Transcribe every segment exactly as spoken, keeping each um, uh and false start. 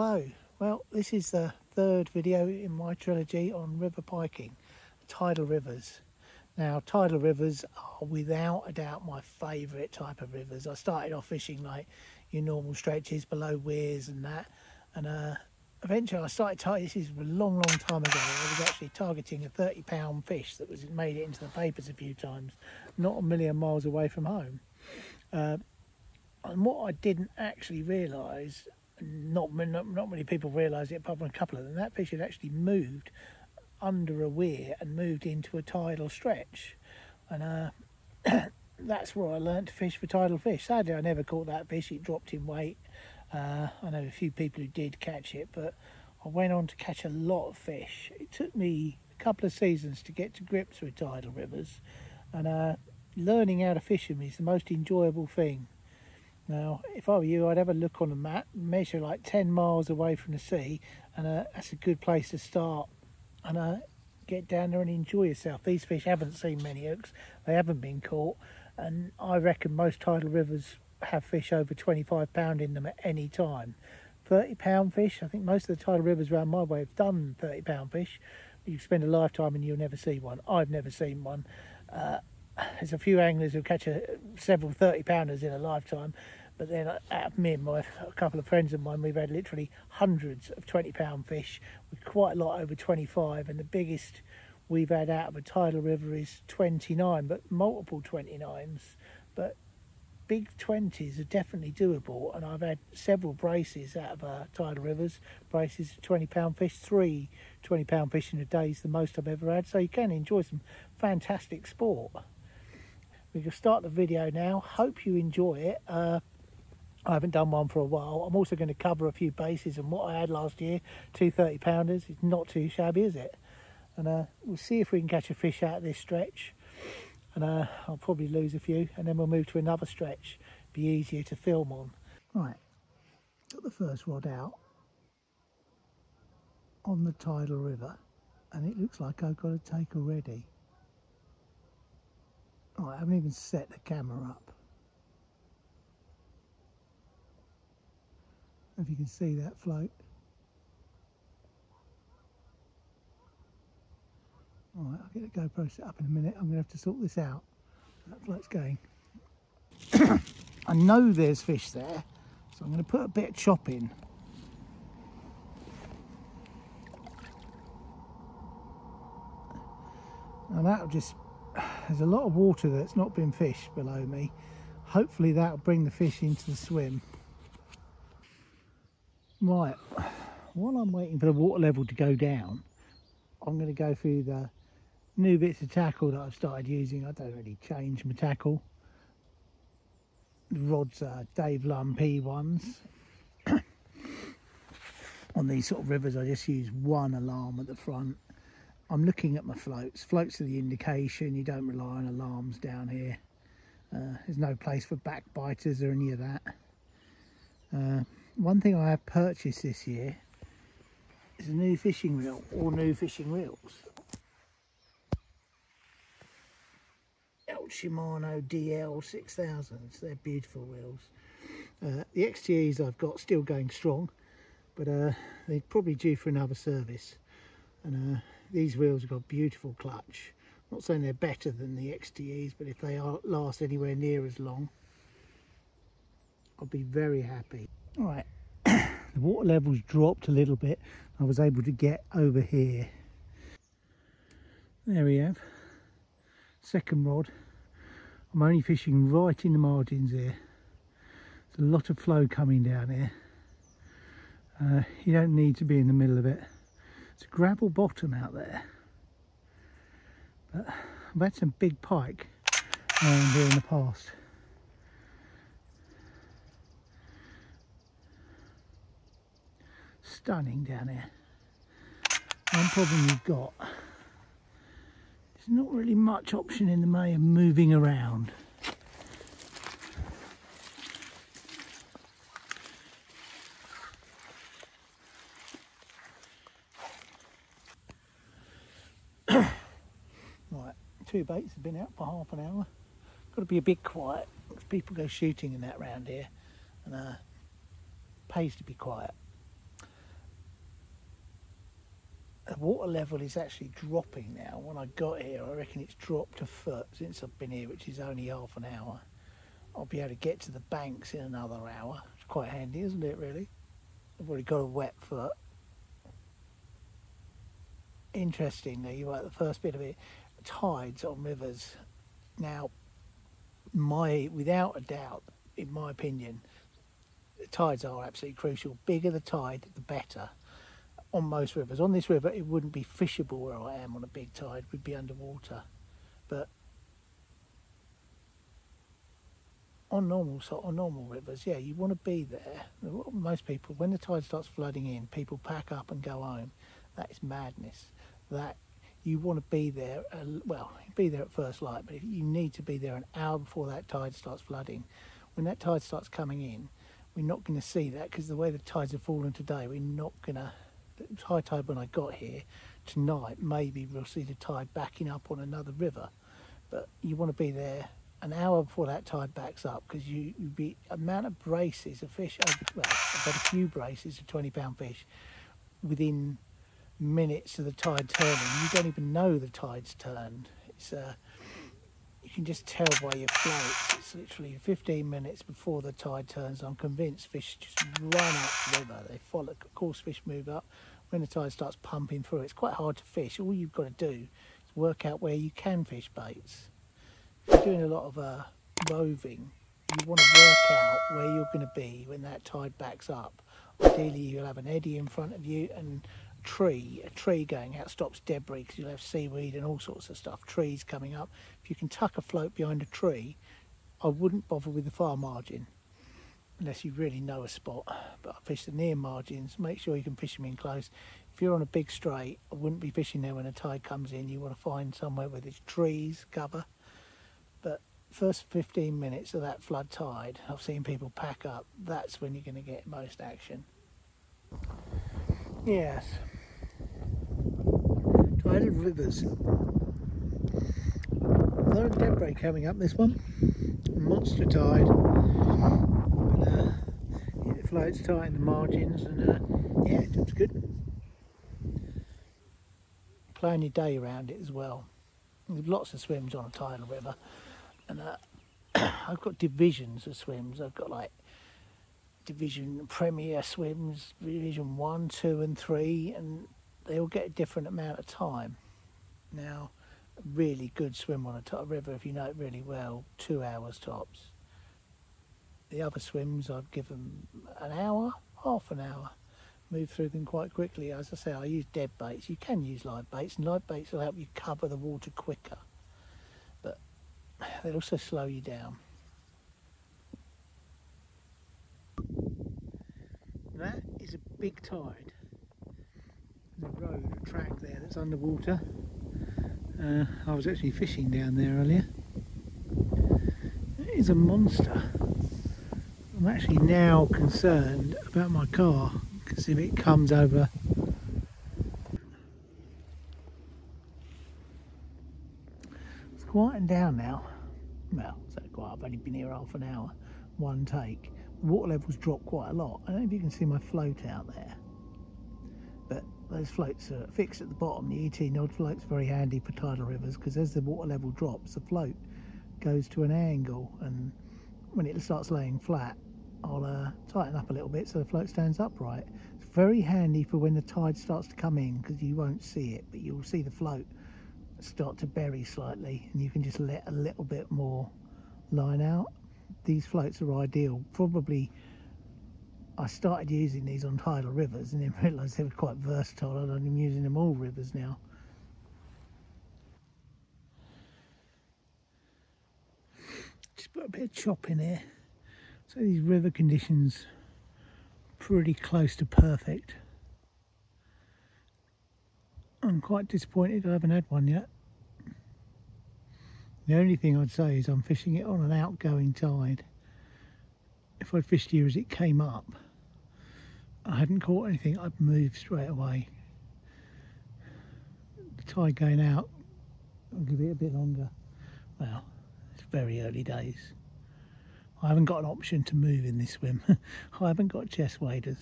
Hello, well this is the third video in my trilogy on river piking, tidal rivers. Now tidal rivers are without a doubt my favourite type of rivers. I started off fishing like your normal stretches below weirs and that, and uh, eventually I started targeting, this is a long long time ago, I was actually targeting a thirty pound fish that was made it into the papers a few times, not a million miles away from home. Uh, and what I didn't actually realise, Not, not not many people realise it apart from a couple of them, that fish had actually moved under a weir and moved into a tidal stretch, and uh, that's where I learnt to fish for tidal fish. Sadly I never caught that fish, it dropped in weight. uh, I know a few people who did catch it, but I went on to catch a lot of fish. It took me a couple of seasons to get to grips with tidal rivers, and uh, learning how to fish them is the most enjoyable thing. Now, if I were you, I'd have a look on a map, measure like ten miles away from the sea, and uh, that's a good place to start. And uh, get down there and enjoy yourself. These fish haven't seen many hooks, they haven't been caught, and I reckon most tidal rivers have fish over twenty-five pound in them at any time. thirty pound fish, I think most of the tidal rivers around my way have done thirty pound fish. You spend a lifetime and you'll never see one. I've never seen one. Uh, There's a few anglers who catch a, several thirty pounders in a lifetime, but then uh, me and my, a couple of friends of mine, we've had literally hundreds of twenty pound fish, with quite a lot over twenty-five, and the biggest we've had out of a tidal river is twenty-nine, but multiple twenty-nines, but big twenties are definitely doable, and I've had several braces out of uh, tidal rivers, braces of twenty pound fish, three twenty pound fish in a day is the most I've ever had, so you can enjoy some fantastic sport. We can start the video now. Hope you enjoy it. Uh, I haven't done one for a while. I'm also going to cover a few bases and what I had last year. Two thirty pounders. It's not too shabby, is it? And uh, we'll see if we can catch a fish out of this stretch. And uh, I'll probably lose a few. And then we'll move to another stretch. Be easier to film on. Right. Got the first rod out on the tidal river. And it looks like I've got a take already. Oh, I haven't even set the camera up. If you can see that float. All right, I'll get the GoPro set up in a minute. I'm going to have to sort this out. That float's going. I know there's fish there, so I'm going to put a bit of chop in. Now that'll just... There's a lot of water that's not been fished below me. Hopefully that'll bring the fish into the swim. Right, while I'm waiting for the water level to go down, I'm going to go through the new bits of tackle that I've started using. I don't really change my tackle. The rods are Dave Lumpy ones. On these sort of rivers I just use one alarm at the front. I'm looking at my floats. Floats are the indication. You don't rely on alarms down here. Uh, there's no place for backbiters or any of that. Uh, one thing I have purchased this year is a new fishing reel or new fishing reels. El Shimano D L six thousands. They're beautiful reels. Uh, the X T Es I've got still going strong, but uh, they're probably due for another service. And uh, these reels have got beautiful clutch. I'm not saying they're better than the X T Es, but if they are, last anywhere near as long, I'll be very happy. All right, the water level's dropped a little bit. I was able to get over here. There we have, second rod. I'm only fishing right in the margins here. There's a lot of flow coming down here. Uh, you don't need to be in the middle of it. It's a gravel bottom out there, but I've had some big pike around here in the past. Stunning down here. One problem you've got, there's not really much option in the way of moving around. Two baits have been out for half an hour. Got to be a bit quiet because people go shooting in that round here, and uh, pays to be quiet. water level is actually dropping now. When I got here, I reckon it's dropped a foot since I've been here, which is only half an hour. I'll be able to get to the banks in another hour. It's quite handy, isn't it, really? I've already got a wet foot. Interestingly, you were at the first bit of it, tides on rivers. Now, my without a doubt, in my opinion, the tides are absolutely crucial. Bigger the tide, the better. On most rivers, on this river, it wouldn't be fishable where I am on a big tide. We'd be underwater. But on normal, so on normal rivers, yeah, you want to be there. Most people, when the tide starts flooding in, people pack up and go home. That is madness. That you want to be there. Uh, well, be there at first light, but if you need to be there an hour before that tide starts flooding. When that tide starts coming in, we're not going to see that because the way the tides have fallen today, we're not going to. It was high tide when I got here. Tonight, maybe we'll see the tide backing up on another river. But you want to be there an hour before that tide backs up, because you you'd be amount of braces of fish. Well, I've got a few braces of twenty pound fish within minutes of the tide turning. You don't even know the tide's turned. It's uh, you can just tell by your floats. It's literally fifteen minutes before the tide turns. I'm convinced fish just run up the river. They follow. Of course, fish move up. When the tide starts pumping through, it's quite hard to fish. All you've got to do is work out where you can fish baits. If you're doing a lot of uh, roving, you want to work out where you're going to be when that tide backs up. Ideally, you'll have an eddy in front of you and a tree. A tree going out stops debris because you'll have seaweed and all sorts of stuff. Trees coming up. If you can tuck a float behind a tree, I wouldn't bother with the far margin unless you really know a spot. But I fish the near margins. Make sure you can fish them in close. If you're on a big straight, I wouldn't be fishing there when a tide comes in. You want to find somewhere where there's trees, cover. But first fifteen minutes of that flood tide, I've seen people pack up. That's when you're going to get most action. Yes. Tidal rivers. A lot of debris coming up this one. Monster tide. And, uh, yeah, the floats tight in the margins, and uh, yeah, it looks good. Plan your day around it as well. There's lots of swims on a tidal river, and uh, I've got divisions of swims. I've got like division premier swims, division one, two, and three, and they all get a different amount of time. Now, a really good swim on a tidal river, if you know it really well, two hours tops. The other swims I've given an hour, half an hour. Move through them quite quickly. As I say, I use dead baits. You can use live baits, and live baits will help you cover the water quicker, but they'll also slow you down. That is a big tide. There's a road, a track there that's underwater. Uh, I was actually fishing down there earlier. It is a monster. I'm actually now concerned about my car, because if it comes over. It's quieting down now. Well, it's not quiet, I've only been here half an hour, one take. Water level's dropped quite a lot. I don't know if you can see my float out there, but those floats are fixed at the bottom. The E T Nod float's very handy for tidal rivers, because as the water level drops, the float goes to an angle, and when it starts laying flat, I'll uh, tighten up a little bit so the float stands upright. It's very handy for when the tide starts to come in, because you won't see it, but you'll see the float start to bury slightly, and you can just let a little bit more line out. These floats are ideal. Probably I started using these on tidal rivers and then realised they were quite versatile, and I'm using them all rivers now. Just put a bit of chop in here. So these river conditions are pretty close to perfect. I'm quite disappointed I haven't had one yet. The only thing I'd say is I'm fishing it on an outgoing tide. If I'd fished here as it came up, I hadn't caught anything, I'd move straight away. The tide going out, I'll give it a bit longer. Well, it's very early days. I haven't got an option to move in this swim. I haven't got chest waders.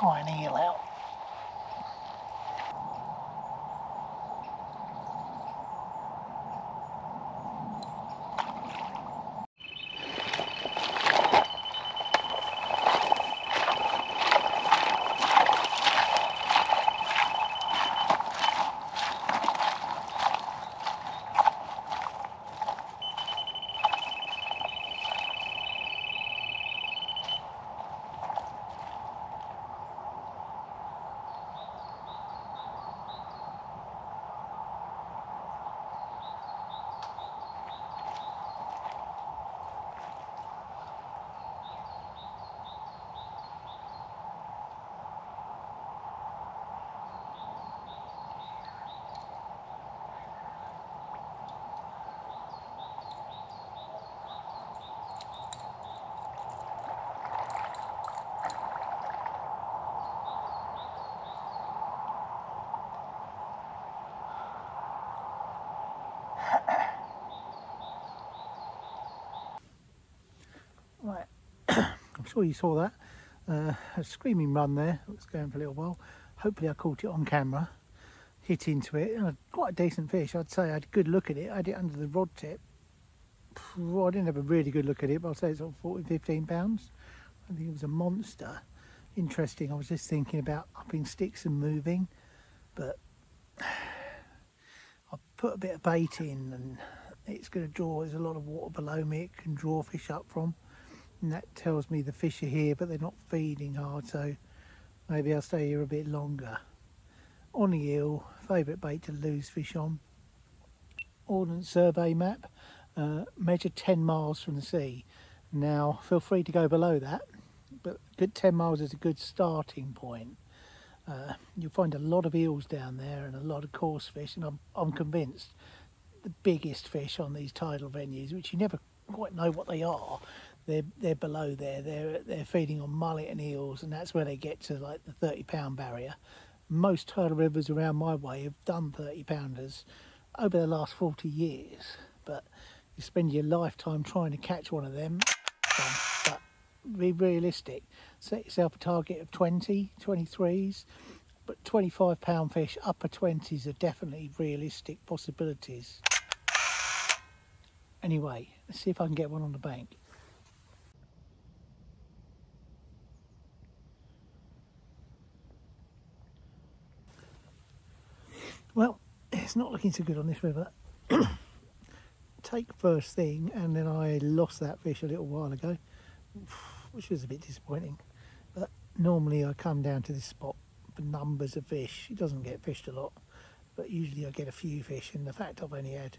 try and eel out. Sure you saw that, uh, a screaming run there. It was going for a little while. Hopefully I caught it on camera, hit into it, and quite a decent fish. I'd say I had a good look at it. I had it under the rod tip. Well, I didn't have a really good look at it, but I'll say it's on fourteen, fifteen pounds. I think it was a monster. Interesting. I was just thinking about upping sticks and moving, but I've put a bit of bait in and it's going to draw. There's a lot of water below me it can draw fish up from. And that tells me the fish are here, but they're not feeding hard, so maybe I'll stay here a bit longer. On the eel, favourite bait to lose fish on. Ordnance survey map, uh, measure ten miles from the sea. Now, feel free to go below that, but a good ten miles is a good starting point. Uh, you'll find a lot of eels down there and a lot of coarse fish, and I'm, I'm convinced the biggest fish on these tidal venues, which you never quite know what they are, They're, they're below there, they're, they're feeding on mullet and eels, and that's where they get to like the thirty pound barrier. Most tidal rivers around my way have done thirty pounders over the last forty years, but you spend your lifetime trying to catch one of them. But be realistic, set yourself a target of twenty, twenty-threes, but twenty-five pound fish, upper twenties are definitely realistic possibilities. Anyway, let's see if I can get one on the bank. Well, it's not looking so good on this river. Take first thing, and then I lost that fish a little while ago, which was a bit disappointing. But normally I come down to this spot for numbers of fish. It doesn't get fished a lot, but usually I get a few fish, and the fact I've only had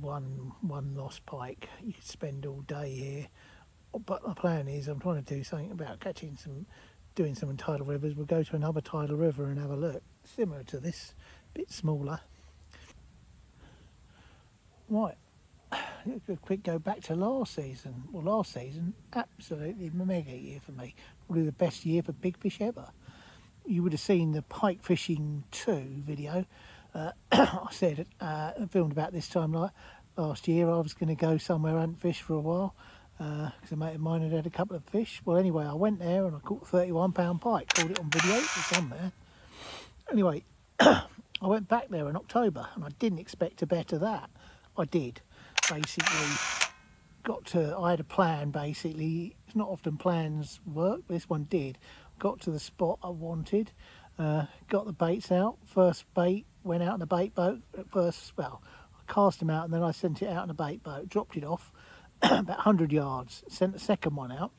one, one lost pike, you could spend all day here. But my plan is I'm trying to do something about catching some, doing some in tidal rivers. We'll go to another tidal river and have a look. Similar to this, a bit smaller. Right, a quick go back to last season. Well, last season, absolutely mega year for me. Probably the best year for big fish ever. You would have seen the Pike Fishing two video. Uh, I said, uh, I filmed about this time like last year, I was going to go somewhere and fish for a while because uh, a mate of mine had had a couple of fish. Well, anyway, I went there and I caught a thirty-one pound pike, caught it on video, it's on there. Anyway, I went back there in October and I didn't expect to better that. I did. Basically, got to, I had a plan basically. It's not often plans work, but this one did. Got to the spot I wanted, uh, got the baits out. First bait went out in a bait boat. At first, well, I cast them out and then I sent it out in a bait boat, dropped it off about a hundred yards, sent the second one out.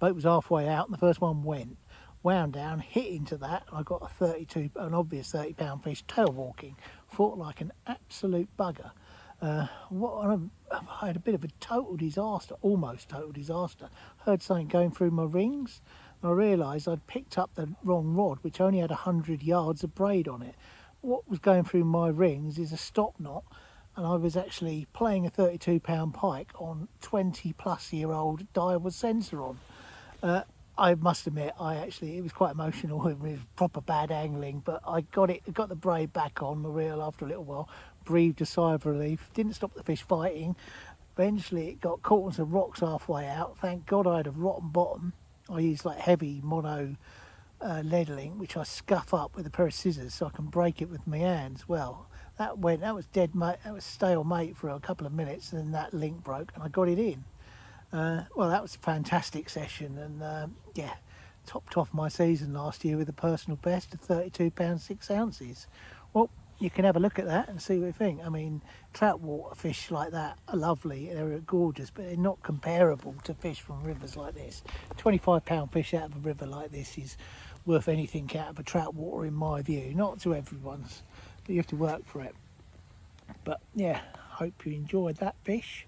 Boat was halfway out and the first one went. Wound down, hit into that, and I got a thirty-two, an obvious thirty pound fish, tail walking. Fought like an absolute bugger. Uh, what a, I had a bit of a total disaster, almost total disaster. Heard something going through my rings, and I realised I'd picked up the wrong rod, which only had a hundred yards of braid on it. What was going through my rings is a stop knot, and I was actually playing a thirty-two pound pike on twenty plus year old Daiwa Sensor on. Uh, I must admit, I actually, it was quite emotional. It was proper bad angling, but I got it, got the braid back on the reel after a little while, breathed a sigh of relief, didn't stop the fish fighting. Eventually it got caught on some rocks halfway out. Thank God I had a rotten bottom. I use like heavy mono uh, lead link, which I scuff up with a pair of scissors so I can break it with my hands. Well, that went, that was dead mate, that was stalemate for a couple of minutes, and then that link broke and I got it in. Uh, well, that was a fantastic session, and um, yeah, topped off my season last year with a personal best of thirty-two pounds six ounces. Well, you can have a look at that and see what you think. I mean, troutwater fish like that are lovely, they're gorgeous, but they're not comparable to fish from rivers like this. twenty-five pound fish out of a river like this is worth anything out of a troutwater, in my view. Not to everyone's, but you have to work for it. But yeah, hope you enjoyed that fish.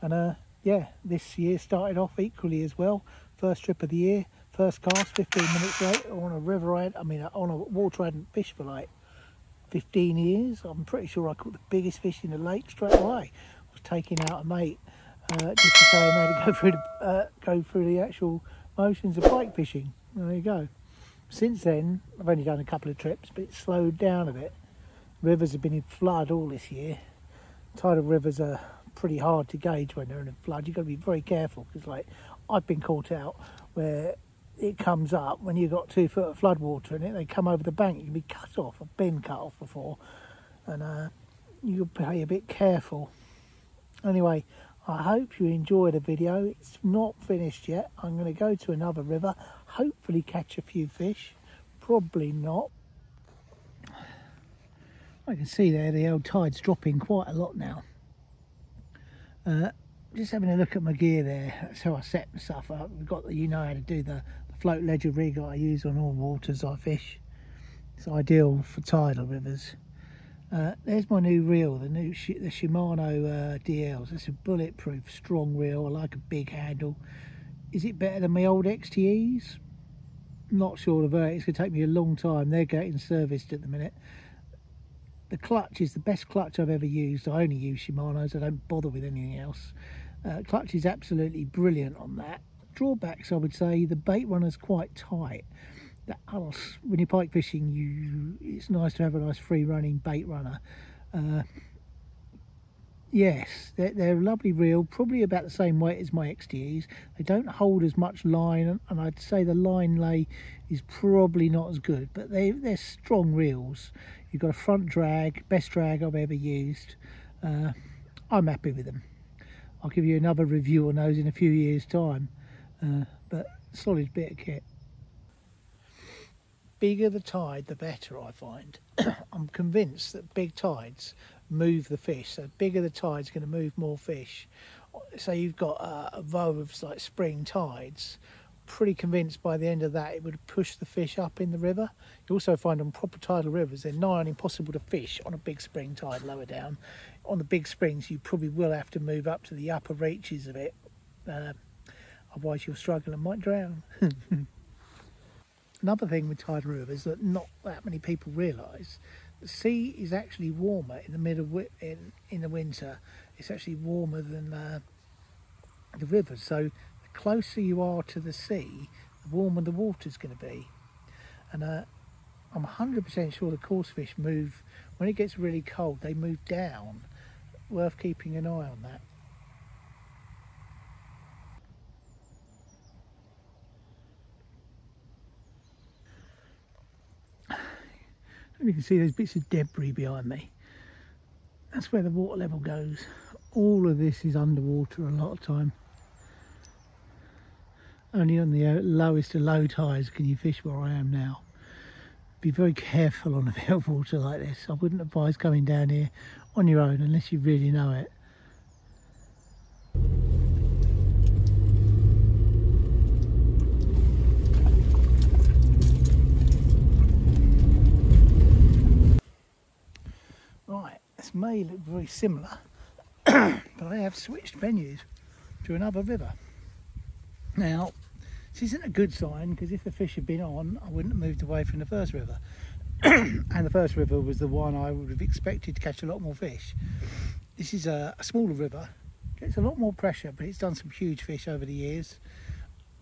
And uh, yeah, this year started off equally as well. First trip of the year, first cast, fifteen minutes late on a river I had, I mean, on a water I hadn't fished for like fifteen years. I'm pretty sure I caught the biggest fish in the lake straight away. I was taking out a mate uh, just to say I had to go through the, uh, go through the actual motions of pike fishing. There you go. Since then, I've only done a couple of trips, but it's slowed down a bit. Rivers have been in flood all this year. Tidal rivers are pretty hard to gauge when they're in a flood. You've got to be very careful, because like I've been caught out where it comes up when you've got two foot of flood water in it, they come over the bank, you can be cut off. I've been cut off before, and uh, you'll be a bit careful. Anyway, I hope you enjoyed the video. It's not finished yet. I'm going to go to another river, hopefully catch a few fish, probably not. I can see there the old tide's dropping quite a lot now. Uh, just having a look at my gear there, that's how I set myself up. We've got the, you know how to do the float ledger rig I use on all waters I fish. It's ideal for tidal rivers. Uh, there's my new reel, the new Sh the Shimano uh, D Ls. It's a bulletproof, strong reel. I like a big handle. Is it better than my old X T Es? Not sure of it. It's going to take me a long time. They're getting serviced at the minute. The clutch is the best clutch I've ever used. I only use Shimano's. I don't bother with anything else. Uh, clutch is absolutely brilliant on that. Drawbacks, I would say the bait runner's quite tight. The ulse, when you're pike fishing, you it's nice to have a nice free running bait runner. Uh, yes, they're, they're a lovely reel, probably about the same weight as my X T Es. They don't hold as much line, and I'd say the line lay is probably not as good, but they, they're strong reels. You've got a front drag, best drag I've ever used. Uh, I'm happy with them. I'll give you another review on those in a few years' time. Uh, but solid bit of kit. Bigger the tide, the better, I find. I'm convinced that big tides move the fish, so bigger the tide's going to move more fish. So you've got uh, a row of like spring tides. Pretty convinced by the end of that it would push the fish up in the river. You also find on proper tidal rivers they're nigh on impossible to fish on a big spring tide lower down. On the big springs you probably will have to move up to the upper reaches of it. Uh, Otherwise you'll struggle and might drown. Another thing with tidal rivers that not that many people realise, the sea is actually warmer in the middle in in the winter. It's actually warmer than uh, the rivers. So the closer you are to the sea, the warmer the water's going to be. And uh, I'm one hundred percent sure the coarse fish move when it gets really cold. They move down. Worth keeping an eye on that. You can see those bits of debris behind me. That's where the water level goes. All of this is underwater a lot of time. Only on the lowest of low tides can you fish where I am now. Be very careful on a bit of water like this. I wouldn't advise coming down here on your own unless you really know it. May look very similar, but I have switched venues to another river. Now, this isn't a good sign, because if the fish had been on, I wouldn't have moved away from the first river. And the first river was the one I would have expected to catch a lot more fish. This is a, a smaller river, gets a lot more pressure, but it's done some huge fish over the years.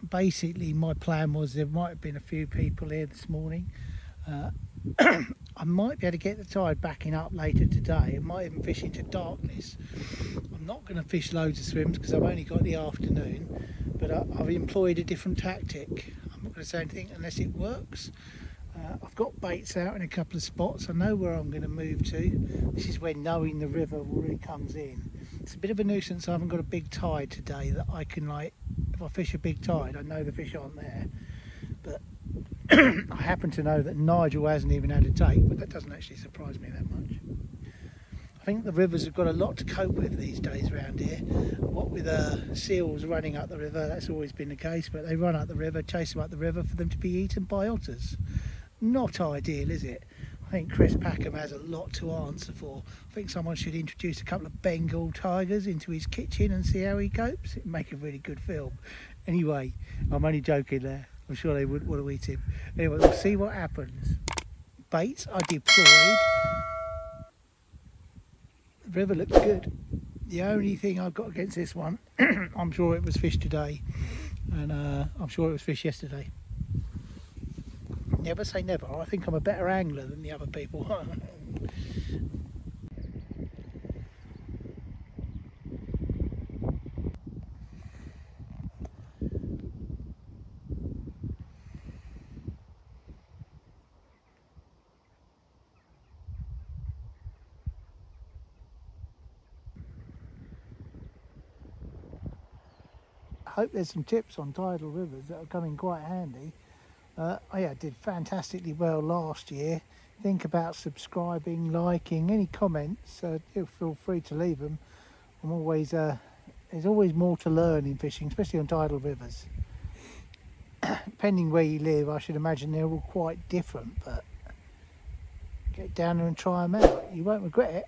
Basically, my plan was there might have been a few people here this morning. Uh, I might be able to get the tide backing up later today. I might even fish into darkness. I'm not going to fish loads of swims because I've only got the afternoon, but I, I've employed a different tactic. I'm not going to say anything unless it works. Uh, I've got baits out in a couple of spots. I know where I'm going to move to. This is where knowing the river really comes in. It's a bit of a nuisance. I haven't got a big tide today that I can, like, if I fish a big tide, I know the fish aren't there. But I happen to know that Nigel hasn't even had a take, but that doesn't actually surprise me that much. I think the rivers have got a lot to cope with these days around here. What with uh, seals running up the river, that's always been the case, but they run up the river, chase them up the river for them to be eaten by otters. Not ideal, is it? I think Chris Packham has a lot to answer for. I think someone should introduce a couple of Bengal tigers into his kitchen and see how he copes. It'd make a really good film. Anyway, I'm only joking there. I'm sure they wouldn't want to eat him. Anyway, we'll see what happens. Baits are deployed. The river looks good. The only thing I've got against this one, I'm sure it was fish today, and uh, I'm sure it was fish yesterday. Never say never. I think I'm a better angler than the other people. I hope there's some tips on tidal rivers that are coming quite handy. Uh, I yeah, did fantastically well last year. Think about subscribing, liking, any comments, uh, feel free to leave them. I'm always, uh, there's always more to learn in fishing, especially on tidal rivers. Depending where you live, I should imagine they're all quite different, but get down there and try them out. You won't regret it.